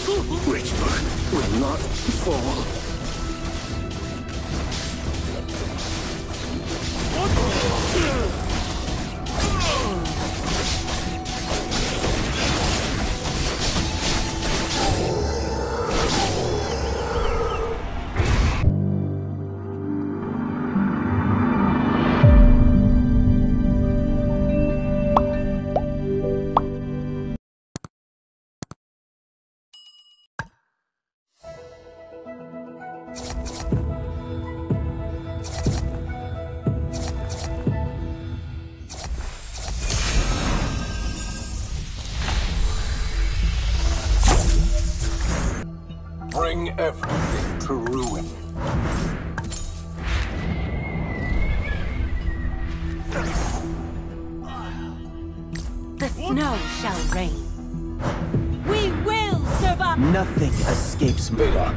Richburg will not fall. Bring everything to ruin. The snow shall rain. We will survive! Nothing escapes me. Beta,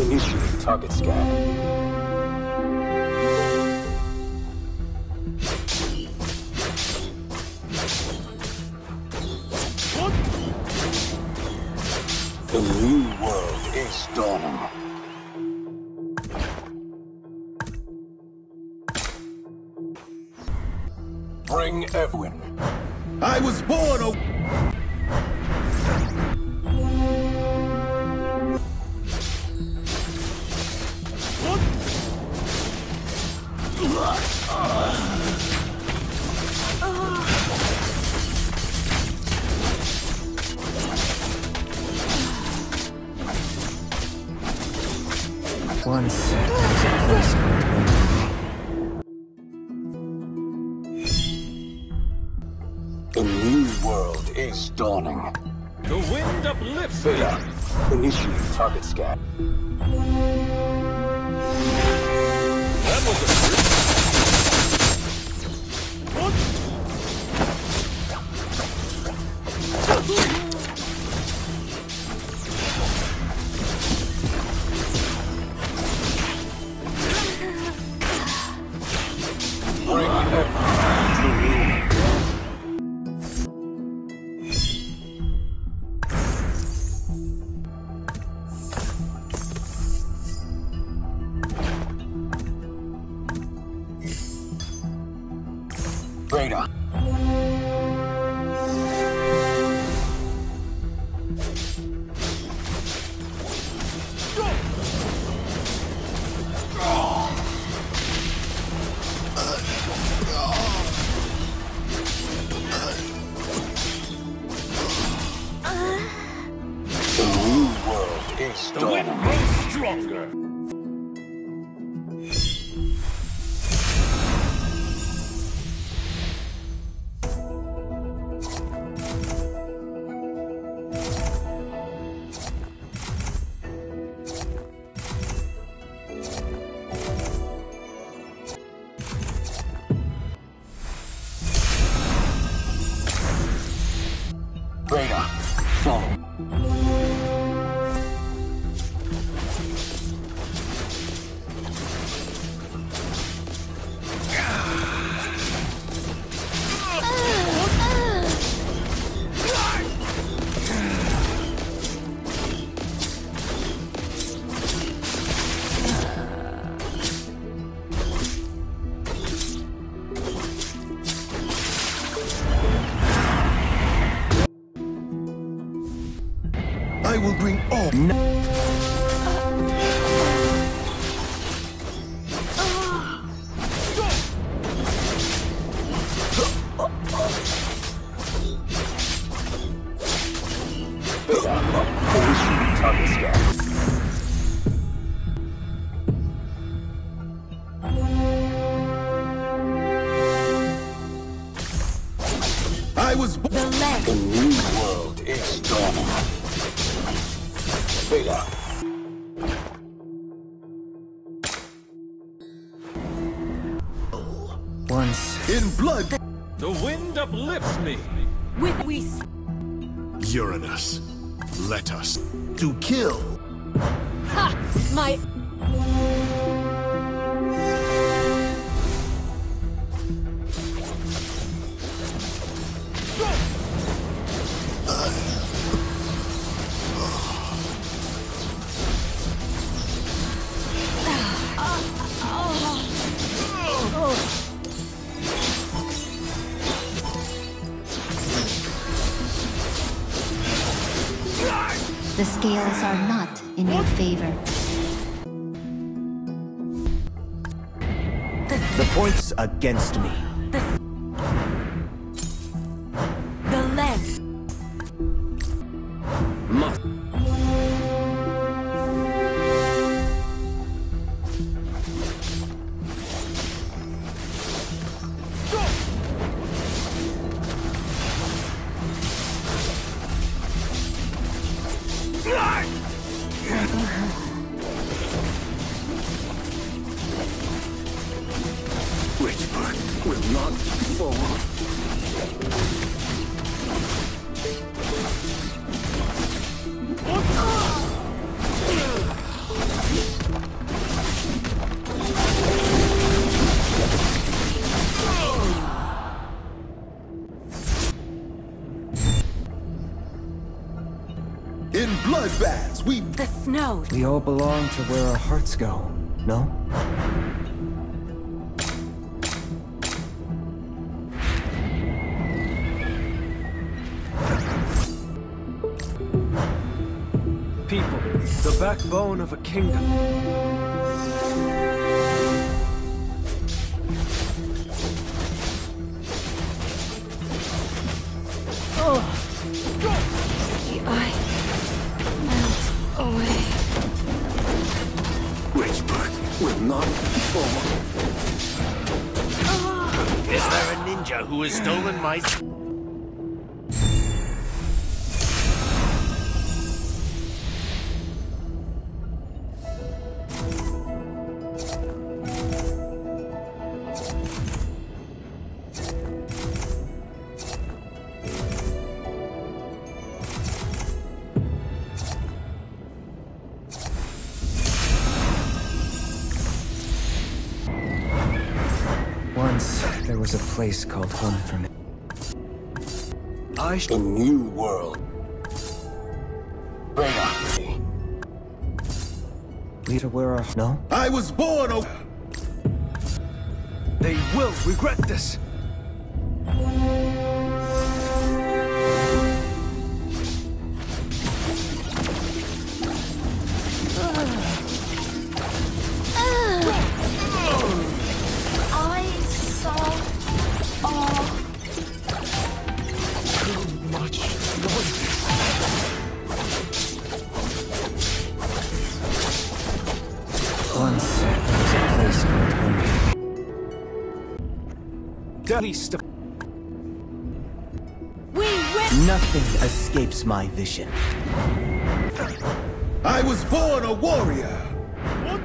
initiate target scan. The new world is dawning. Bring Edwin. I was born a... One second. The new world is dawning. The wind uplifts me. Initiate target scan. That was a trick. Beta. The new world is dawning. The wind grows stronger. Radar, follow. I will bring all... I was... The new world is done. Beta. Once in blood, the wind uplifts me. With we Uranus, let us to kill. Ha! My. The scales are not in your favor. The points against me. The lens. Must. In bloodbaths, we... The snow. We all belong to where our hearts go, no? People, the backbone of a kingdom. The eye melts away. Witchbird will not fall. Is there a ninja who has stolen my... Once, there was a place called home for me. A new world. Bring up me. Leader, where are... No? I was born a... They will regret this! Once, there was a place called home. Dirty stuff. Nothing escapes my vision. I was born a warrior. What?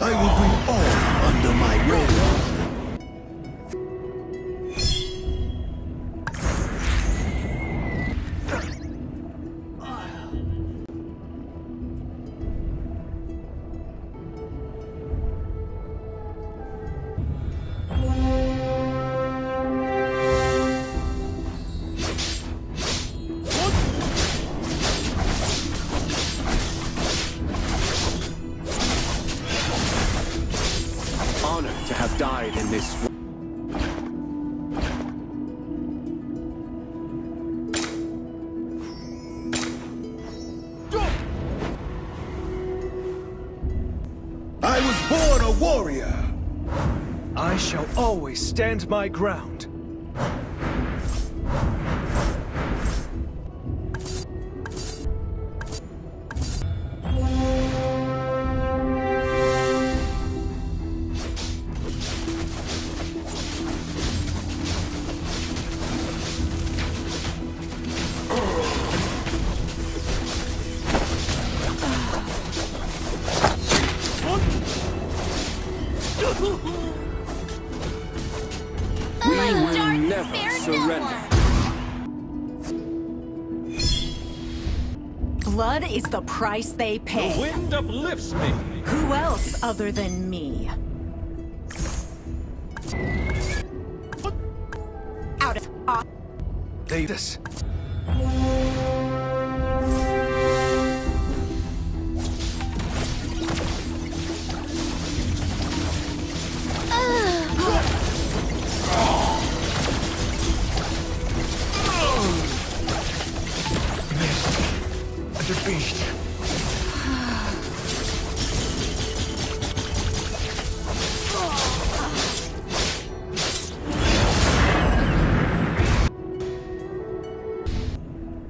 I will bring all under my to have died in this world. I was born a warrior. I shall always stand my ground. Surrender. blood is the price they pay. The wind uplifts me. Who else other than me? Out of off. Davis.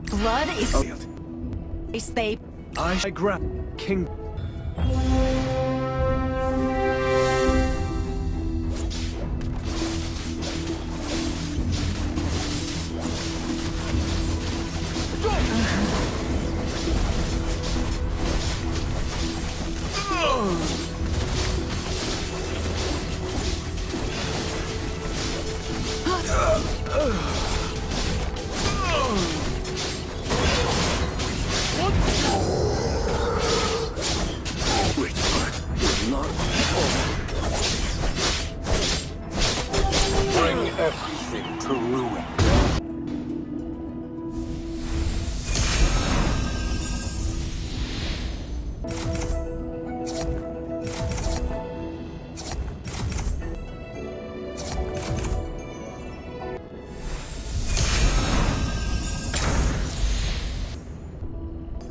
Blood is they I grab King. Everything to ruin.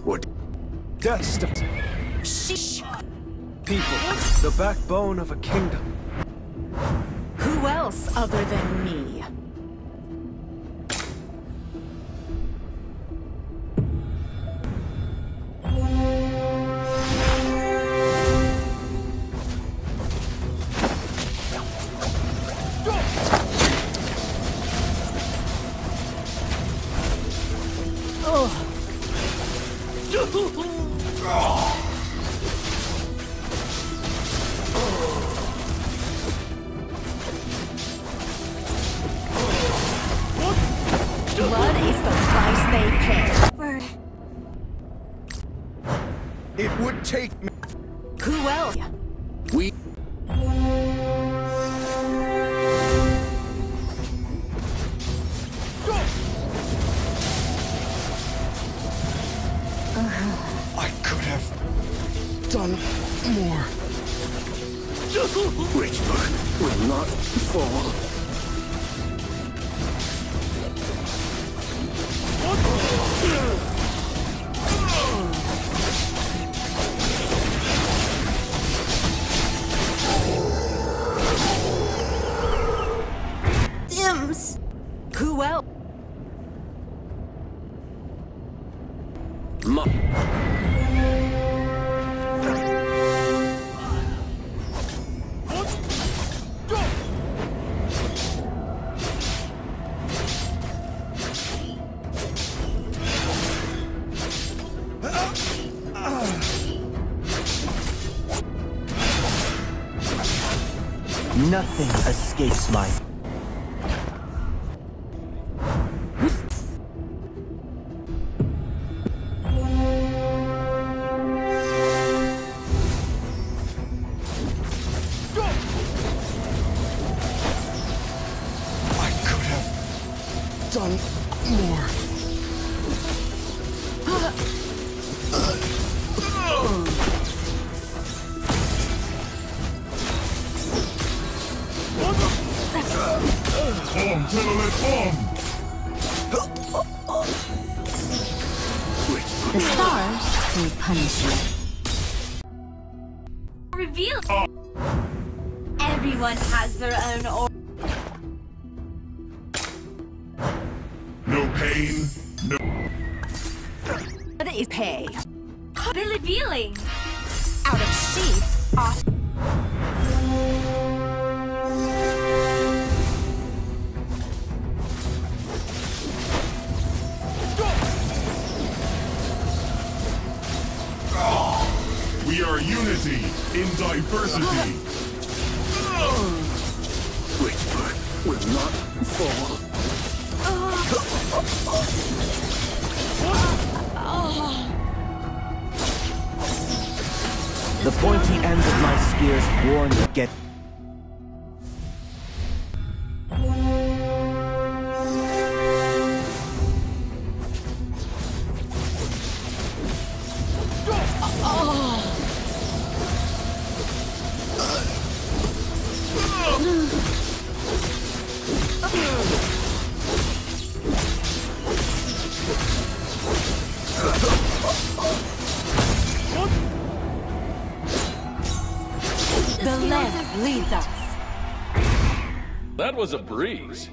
What? Dust. Shh. People, the backbone of a kingdom. Who else other than me? Blood is the price they pay. Bird. It would take me. Who else? We. I could have done more. Richburg will not fall. Dims. Who else? Nothing escapes my... I could have done more. The stars will punish you. Reveal. Everyone has their own order. No pain, no. What is pay? The revealing. Out of sheath, off. We are unity in diversity. Richburg will not fall. The pointy ends of my spears warn the get. The left leads us. That was a breeze.